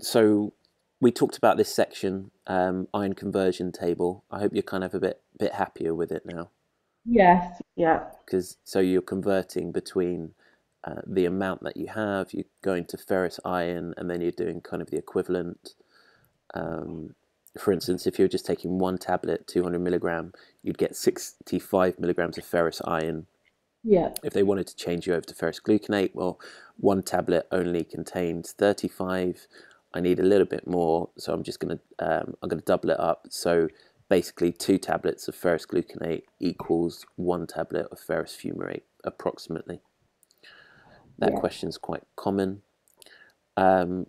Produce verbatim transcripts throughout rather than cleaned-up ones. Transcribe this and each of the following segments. so we talked about this section, um, iron conversion table. I hope you're kind of a bit bit happier with it now. Yes. Yeah. Because so you're converting between uh, the amount that you have, you're going to ferrous iron, and then you're doing kind of the equivalent. Um, for instance, if you're just taking one tablet, two hundred milligram, you'd get sixty-five milligrams of ferrous iron. Yeah. If they wanted to change you over to ferrous gluconate, well, one tablet only contains thirty-five. I need a little bit more, so I'm just going to um, I'm going to double it up. So basically, two tablets of ferrous gluconate equals one tablet of ferrous fumarate, approximately. That yeah. question's quite common. Um,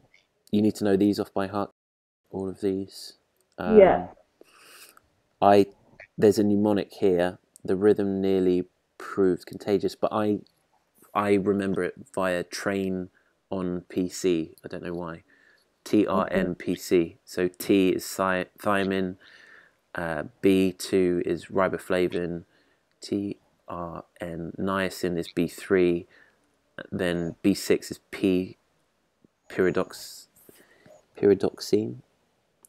you need to know these off by heart, all of these. Um, yeah. I there's a mnemonic here. The rhythm nearly proved contagious, but I I remember it via train on P C. I don't know why. T R N P C. So T is thiamine, uh, B two is riboflavin, T R N niacin is B three, then B six is P pyridox, pyridoxine.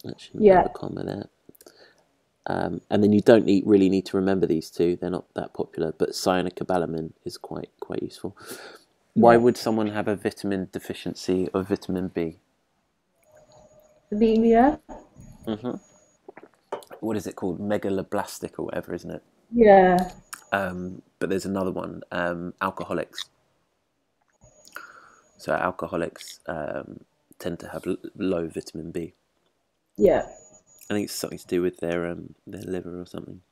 Actually, yeah. a comma there. Um, and then you don't need, really need to remember these two. They're not that popular, but cyanocobalamin is quite quite useful. Why yeah. would someone have a vitamin deficiency or vitamin B? Anemia. Mm-hmm. What is it called? Megaloblastic or whatever, isn't it? Yeah. Um, but there's another one, um, alcoholics. So alcoholics um, tend to have l low vitamin B. Yeah. I think it's something to do with their um, their liver or something.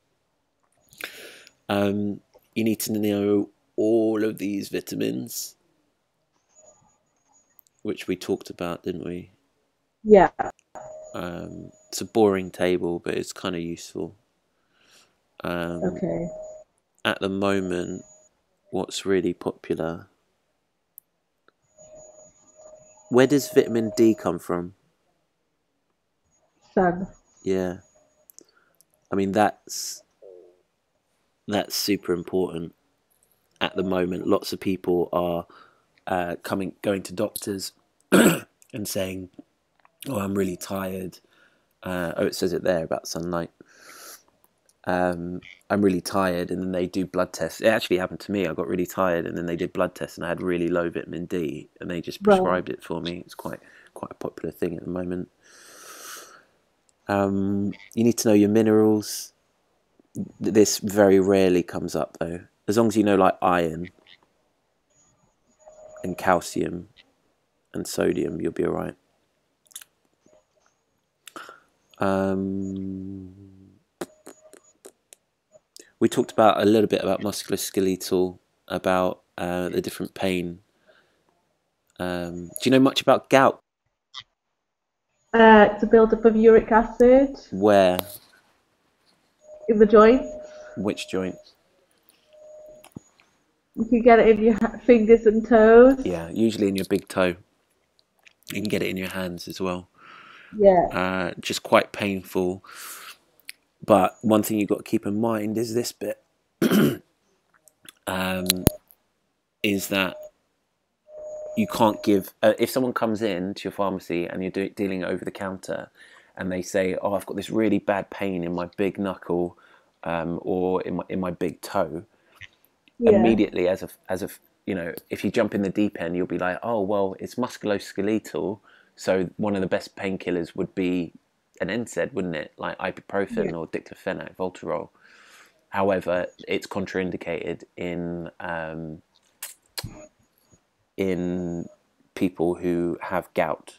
Um, you need to know all of these vitamins, which we talked about, didn't we? Yeah. Um, it's a boring table, but it's kind of useful. Um, okay. At the moment, what's really popular? Where does vitamin D come from? Sun. Yeah. I mean, that's that's super important. At the moment, lots of people are uh, coming, going to doctors and saying, oh, I'm really tired. Uh, oh, it says it there about sunlight. Um, I'm really tired, and then they do blood tests. It actually happened to me. I got really tired, and then they did blood tests, and I had really low vitamin D, and they just prescribed right. it for me. It's quite quite a popular thing at the moment. Um, you need to know your minerals. This very rarely comes up, though. As long as you know, like, iron and calcium and sodium, you'll be all right. Um, we talked about a little bit about musculoskeletal, about uh, the different pain. Um, do you know much about gout? Uh, it's a build-up of uric acid. Where? In the joints. Which joints? You can get it in your fingers and toes. Yeah, usually in your big toe. You can get it in your hands as well. Yeah. Uh, just quite painful. But one thing you've got to keep in mind is this bit. um, is that you can't give... Uh, if someone comes in to your pharmacy and you're do dealing over the counter and they say, oh, I've got this really bad pain in my big knuckle um, or in my, in my big toe, yeah. immediately as a, as a... You know, if you jump in the deep end, you'll be like, oh, well, it's musculoskeletal. So one of the best painkillers would be an N SAID, wouldn't it? Like ibuprofen yeah. or diclofenac, Voltarol. However, it's contraindicated in um, in people who have gout.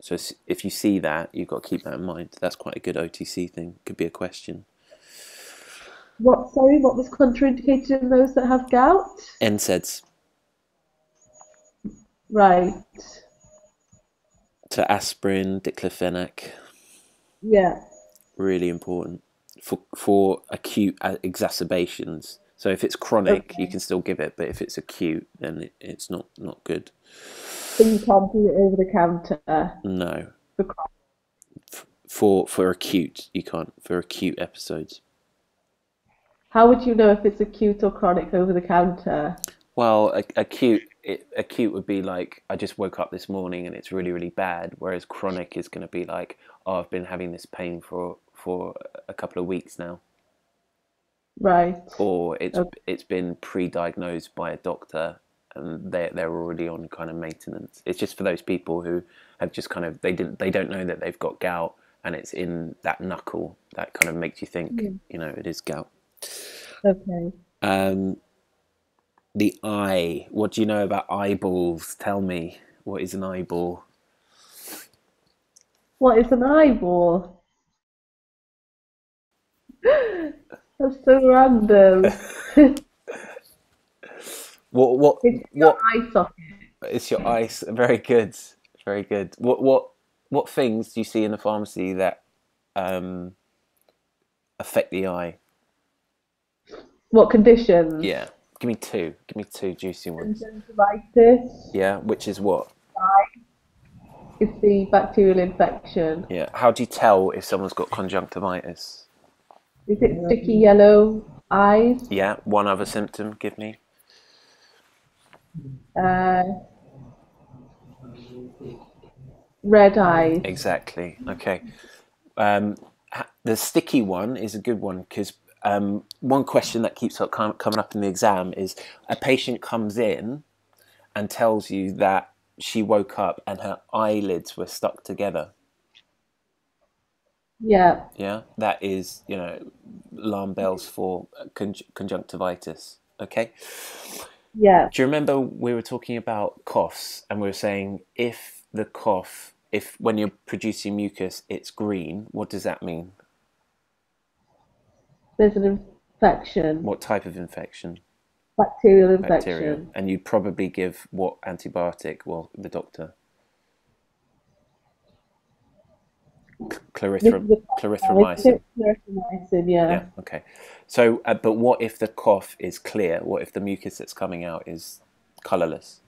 So if you see that, you've got to keep that in mind. That's quite a good O T C thing. Could be a question. What? Sorry, what was contraindicated in those that have gout? N SAIDs. Right. To aspirin, diclofenac. Yeah. Really important for for acute exacerbations. So if it's chronic, okay. you can still give it, but if it's acute, then it, it's not not good. So you can't do it over the counter. No. For for, for acute, you can't for acute episodes. How would you know if it's acute or chronic over the counter? Well, a, acute it, acute would be like, I just woke up this morning and it's really, really bad, whereas chronic is going to be like, oh, I've been having this pain for for a couple of weeks now. Right. Or it's okay. It's been pre-diagnosed by a doctor and they're, they're already on kind of maintenance. It's just for those people who have just kind of, they didn't they don't know that they've got gout, and it's in that knuckle that kind of makes you think, yeah. you know, it is gout. Okay. Um, the eye. What do you know about eyeballs? Tell me, what is an eyeball? What is an eyeball? That's so random. what? What? It's your what, eye socket. It's your eye. Very good. Very good. What? What? What things do you see in the pharmacy that um, affect the eye? What conditions? Yeah. Give me two. Give me two juicy ones. Conjunctivitis. Yeah. Which is what? It's the bacterial infection. Yeah. How do you tell if someone's got conjunctivitis? Is it sticky yellow eyes? Yeah, one other symptom, give me. Uh, red eyes. Exactly, okay. Um, the sticky one is a good one, because um, one question that keeps up, coming up in the exam is, a patient comes in and tells you that she woke up and her eyelids were stuck together. Yeah. Yeah, that is, you know, alarm bells for con conjunctivitis. Okay. Yeah. Do you remember we were talking about coughs, and we were saying if the cough, if when you're producing mucus, it's green, what does that mean? There's an infection. What type of infection? Bacterial infection. Bacterial. And you'd probably give what antibiotic? Well, the doctor. Clarithromycin. Clarithromycin, yeah. yeah. Okay. So, uh, but what if the cough is clear? What if the mucus that's coming out is colourless?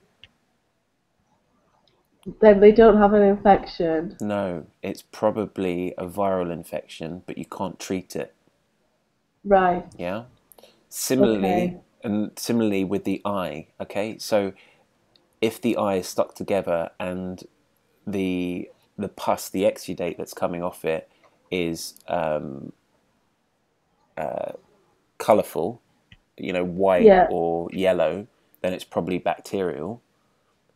Then they don't have an infection. No, it's probably a viral infection, but you can't treat it. Right. Yeah. Similarly, okay. and similarly with the eye. Okay. So, if the eye is stuck together and the the pus, the exudate that's coming off it is um, uh, colourful, you know, white yeah. or yellow, then it's probably bacterial.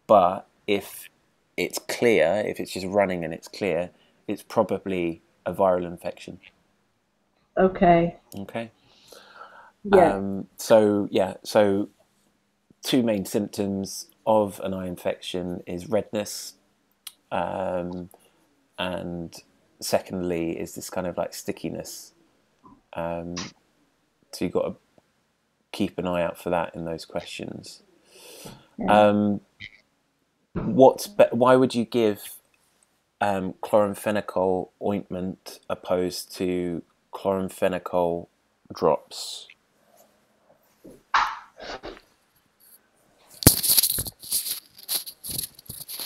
But if it's clear, if it's just running and it's clear, it's probably a viral infection. Okay. Okay. Yeah. Um, so, yeah, so two main symptoms of an eye infection is redness, Um, and secondly is this kind of like stickiness. Um, so you've got to keep an eye out for that in those questions. Yeah. Um, what's be why would you give um, chloramphenicol ointment opposed to chloramphenicol drops?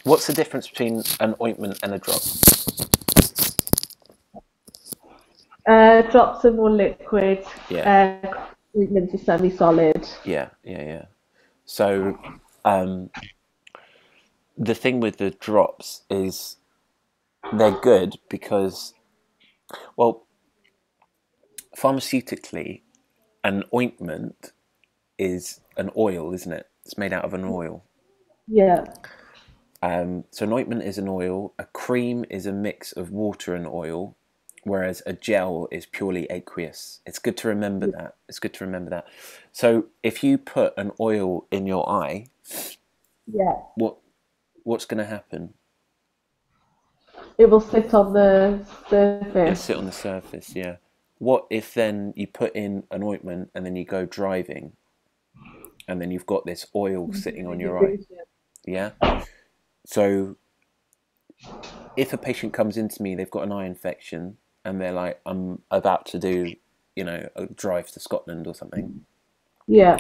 What's the difference between an ointment and a drop? Uh, drops are more liquid. Yeah. Uh, ointments are semi-solid. Yeah, yeah, yeah. So um, the thing with the drops is they're good because, well, pharmaceutically, an ointment is an oil, isn't it? It's made out of an oil. Yeah. Um, so an ointment is an oil, a cream is a mix of water and oil, whereas a gel is purely aqueous. It's good to remember that. It's good to remember that. So if you put an oil in your eye, yeah, what what's going to happen? It will sit on the surface. It'll sit on the surface, yeah. What if then you put in an ointment and then you go driving, and then you've got this oil sitting on your eye? Yeah. So if a patient comes into me, they've got an eye infection and they're like, I'm about to do, you know, a drive to Scotland or something. Yeah.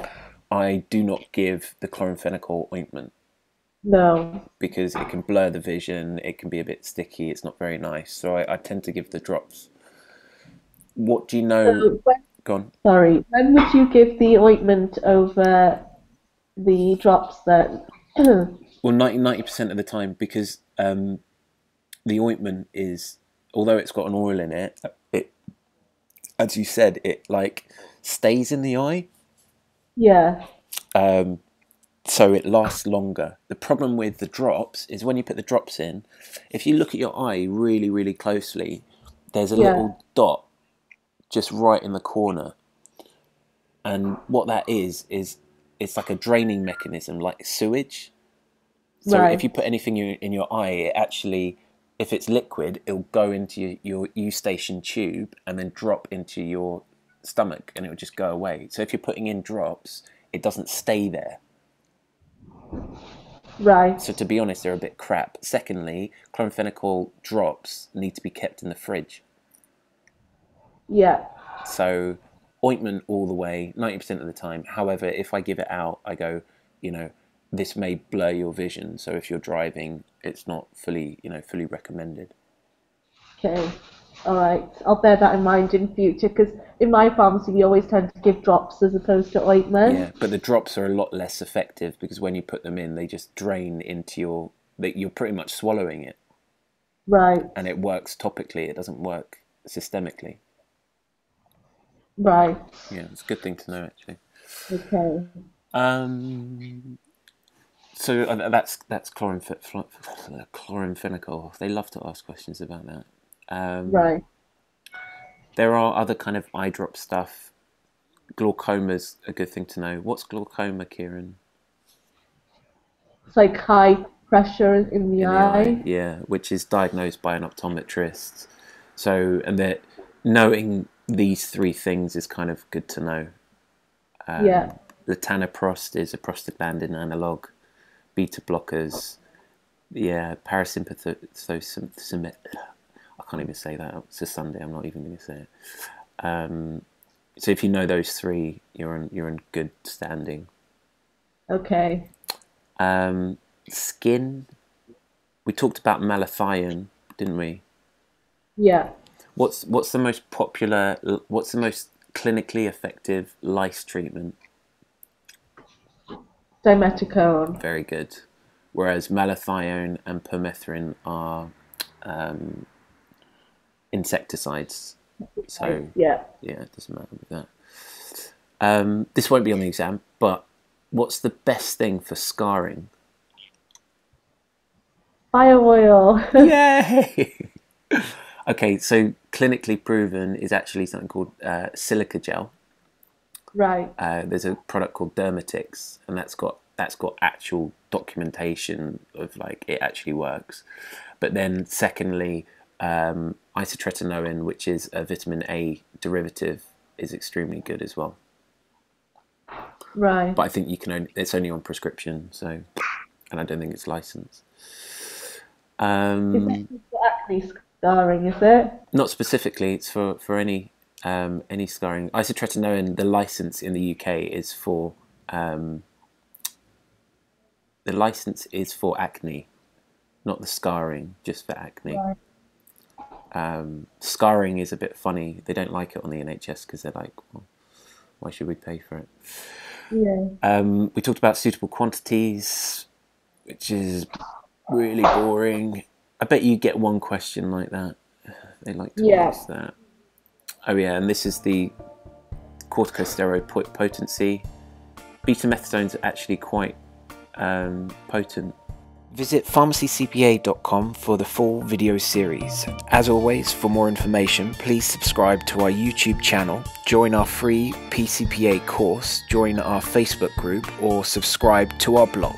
I do not give the chloramphenicol ointment. No. Because it can blur the vision. It can be a bit sticky. It's not very nice. So I, I tend to give the drops. What do you know? So when, Go on. Sorry. When would you give the ointment over the drops that Well, ninety percent of the time, because um, the ointment is, although it's got an oil in it, it, as you said, it like stays in the eye. Yeah. Um, so it lasts longer. The problem with the drops is when you put the drops in, if you look at your eye really, really closely, there's a yeah. little dot just right in the corner. And what that is, is it's like a draining mechanism, like sewage. So right. if you put anything you, in your eye, it actually, if it's liquid, it'll go into your, your eustachian tube and then drop into your stomach and it'll just go away. So if you're putting in drops, it doesn't stay there. Right. So to be honest, they're a bit crap. Secondly, chloramphenicol drops need to be kept in the fridge. Yeah. So ointment all the way, ninety percent of the time. However, if I give it out, I go, you know, this may blur your vision. So if you're driving, it's not fully, you know, fully recommended. Okay. All right. I'll bear that in mind in future, because in my pharmacy, we always tend to give drops as opposed to ointment. Yeah, but the drops are a lot less effective because when you put them in, they just drain into your, that you're pretty much swallowing it. Right. And it works topically. It doesn't work systemically. Right. Yeah, it's a good thing to know, actually. Okay. Um... So uh, that's that's chloramphenicol. Chloramphenicol. They love to ask questions about that. Um, right. There are other kind of eye drop stuff. Glaucoma's a good thing to know. What's glaucoma, Kieran? It's like high pressure in the, in the eye. eye. Yeah, which is diagnosed by an optometrist. So, and that knowing these three things is kind of good to know. Um, yeah. The Tanoprost is a prostaglandin analogue. Beta blockers, yeah, parasympathetic. I can't even say that. It's a Sunday. I'm not even going to say it. Um, so if you know those three, you're in you're in good standing. Okay. Um, skin. We talked about malathion, didn't we? Yeah. What's what's the most popular? What's the most clinically effective lice treatment? Dometicone. Very good. Whereas malathion and permethrin are um, insecticides. So yeah, yeah, it doesn't matter with that. Um, this won't be on the exam, but what's the best thing for scarring? Bio oil. Yay! Okay, so clinically proven is actually something called uh, silica gel. Right. Uh, there's a product called Dermatix, and that's got that's got actual documentation of like it actually works. But then secondly, um, isotretinoin, which is a vitamin A derivative, is extremely good as well. Right. But I think you can only, it's only on prescription, so, and I don't think it's licensed. Um, is it for acne scarring? Is it? Not specifically. It's for for any. Um, any scarring. Isotretinoin, the license in the U K is for um, the license is for acne, not the scarring, just for acne. Right. Um, scarring is a bit funny. They don't like it on the N H S because they're like, well, why should we pay for it? Yeah. Um, we talked about suitable quantities, which is really boring. I bet you get one question like that. They like to yeah. ask that. Oh yeah, and this is the corticosteroid potency. Betamethasone is actually quite um, potent. Visit pharmacy c p a dot com for the full video series. As always, for more information, please subscribe to our YouTube channel, join our free P C P A course, join our Facebook group, or subscribe to our blog.